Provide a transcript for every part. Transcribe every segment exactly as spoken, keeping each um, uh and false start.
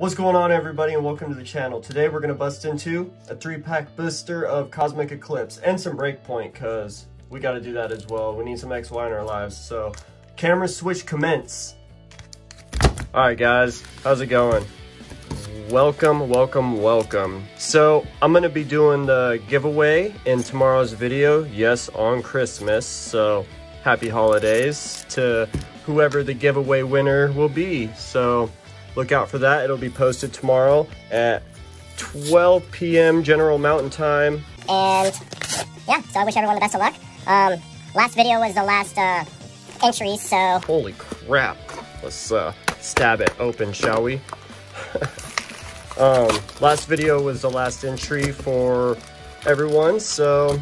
What's going on, everybody, and welcome to the channel. Today we're gonna bust into a three-pack booster of Cosmic Eclipse and some Breakpoint, cause we gotta do that as well. We need some X Y in our lives. So camera switch commence. All right, guys, how's it going? Welcome, welcome, welcome. So I'm gonna be doing the giveaway in tomorrow's video. Yes, on Christmas. So happy holidays to whoever the giveaway winner will be. So look out for that. It'll be posted tomorrow at twelve P M General Mountain Time. And yeah, so I wish everyone the best of luck. Um, last video was the last uh, entry, so. Holy crap. Let's uh, stab it open, shall we? um, last video was the last entry for everyone, so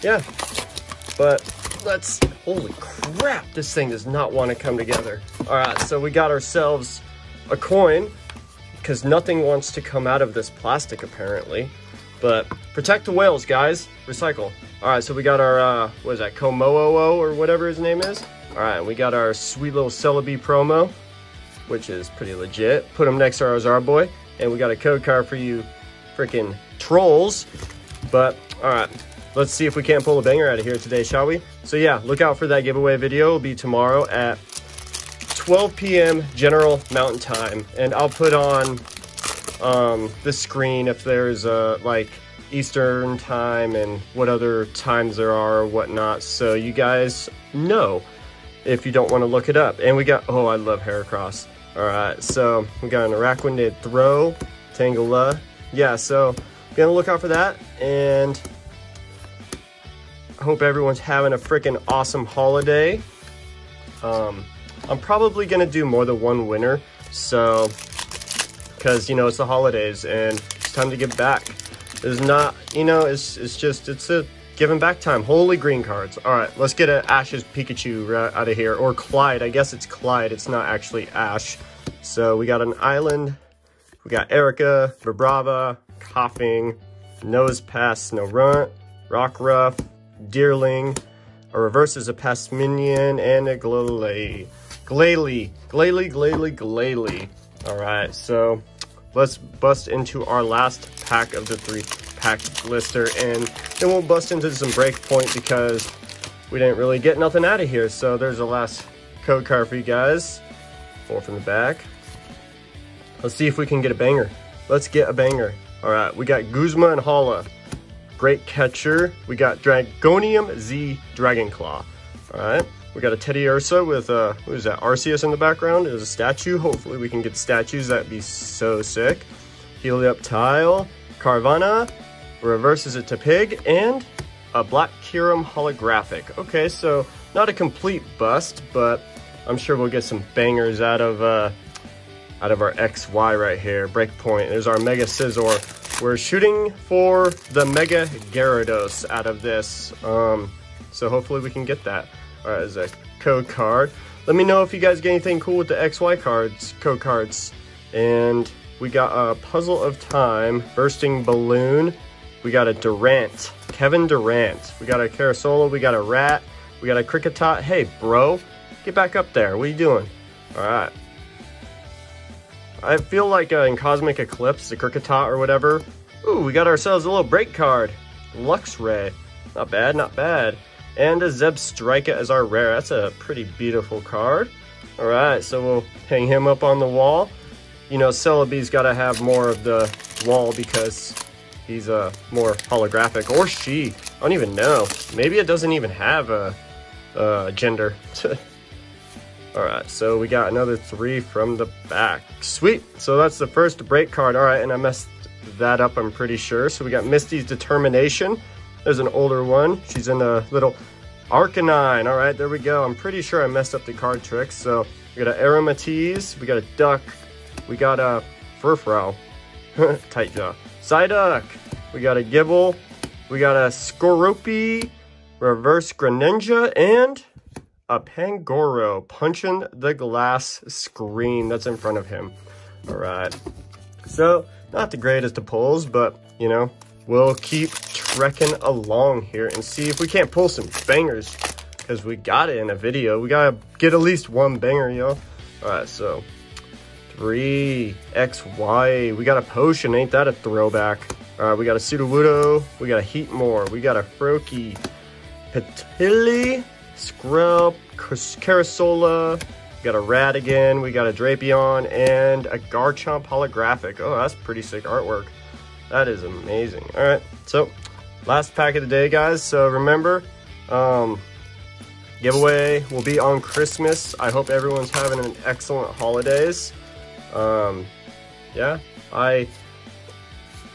yeah. But let's, holy crap, this thing does not want to come together. All right, so we got ourselves a coin because nothing wants to come out of this plastic apparently. But protect the whales, guys, recycle. All right, so we got our, uh, what is that, Komooo or whatever his name is. All right, we got our sweet little Celebi promo, which is pretty legit. Put him next to our Zarboy, and we got a code card for you freaking trolls. But all right. Let's see if we can't pull a banger out of here today, shall we? So yeah, look out for that giveaway video. It'll be tomorrow at twelve P M General Mountain Time. And I'll put on um, the screen if there's uh, like Eastern time and what other times there are or whatnot. So you guys know if you don't want to look it up. And we got, oh, I love Heracross. All right, so we got an Araquanid throw, Tangela. Yeah, so gonna look out for that. And hope everyone's having a freaking awesome holiday. um I'm probably gonna do more than one winner, so because you know it's the holidays and it's time to give back. It's not, you know, it's it's just it's a giving back time. Holy green cards. All right, let's get an Ash's Pikachu right out of here, or Clyde. I guess it's Clyde, it's not actually Ash. So we got an island, we got Erica, Vibrava, Koffing, Nosepass, Snorunt, Rockruff, Deerling, a reverse is a past minion, and a Glalie. Glalie, Glalie, Glalie, Glalie. All right, so let's bust into our last pack of the three-pack blister, and then we'll bust into some Breakpoint because we didn't really get nothing out of here. So there's the last code card for you guys. Four from the back. Let's see if we can get a banger. Let's get a banger. All right, we got Guzma and Hala. Great catcher. We got Dragonium Z Dragon Claw. All right. We got a Teddy Ursa with uh, who is that? Arceus in the background. It was a statue. Hopefully we can get statues. That'd be so sick. Heliaptile, Carvana, reverses it to Pig, and a Black Kyram holographic. Okay, so not a complete bust, but I'm sure we'll get some bangers out of uh, out of our X Y right here. Breakpoint. There's our Mega Scizor. We're shooting for the Mega Gyarados out of this, um, so hopefully we can get that. All right, there's a code card. Let me know if you guys get anything cool with the X Y cards, code cards. And we got a Puzzle of Time, Bursting Balloon. We got a Durant, Kevin Durant. We got a Carasola, we got a Rat, we got a Kricketot. Hey, bro, get back up there. What are you doing? All right. I feel like uh, in Cosmic Eclipse, the Kricketot or whatever. Ooh, we got ourselves a little break card. Luxray. Not bad, not bad. And a Zeb Strika as our rare. That's a pretty beautiful card. All right, so we'll hang him up on the wall. You know, Celebi's got to have more of the wall because he's uh, more holographic. Or she. I don't even know. Maybe it doesn't even have a, a gender. All right, so we got another three from the back. Sweet, so that's the first break card. All right, and I messed that up, I'm pretty sure. So we got Misty's Determination. There's an older one. She's in a little Arcanine. All right, there we go. I'm pretty sure I messed up the card tricks. So we got an Aromatisse, we got a Duck, we got a Furfrow, tight jaw. Psyduck, we got a Gibble, we got a Skorupi, Reverse Greninja, and a Pangoro punching the glass screen that's in front of him. All right, so not the greatest of pulls, but you know, we'll keep trekking along here and see if we can't pull some bangers because we got it in a video. We gotta get at least one banger, y'all. All right, so three. X Y. We got a potion. Ain't that a throwback? All right, we got a Sudowoodo. We got a Heatmore. We got a Froakie. Petilli. Skrelp. Carasola. We got a Radigan. We got a Drapion. And a Garchomp holographic. Oh, that's pretty sick artwork. That is amazing. All right, so last pack of the day, guys. So remember, um, giveaway will be on Christmas. I hope everyone's having an excellent holidays. Um, yeah, I...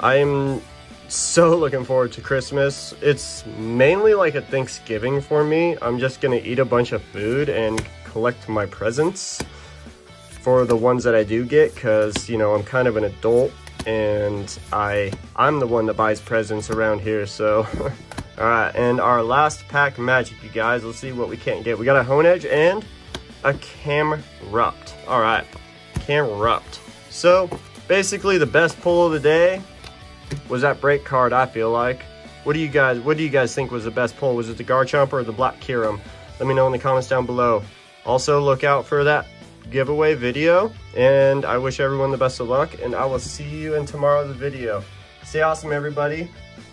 I'm so looking forward to Christmas. It's mainly like a Thanksgiving for me. I'm just gonna eat a bunch of food and collect my presents for the ones that I do get, because, you know, I'm kind of an adult and I, I'm the one that buys presents around here, so. All right, and our last pack magic, you guys. Let's see what we can't get. We got a Honedge and a Camrupt. All right, Camrupt. So basically the best pull of the day was that break card, I feel like. What do you guys what do you guys think was the best pull? Was it the Garchomp or the Black Kyram? Let me know in the comments down below. Also, look out for that giveaway video, and I wish everyone the best of luck, and I will see you in tomorrow's video. Stay awesome, everybody,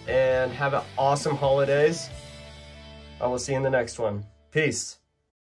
and have an awesome holidays. I will see you in the next one. Peace.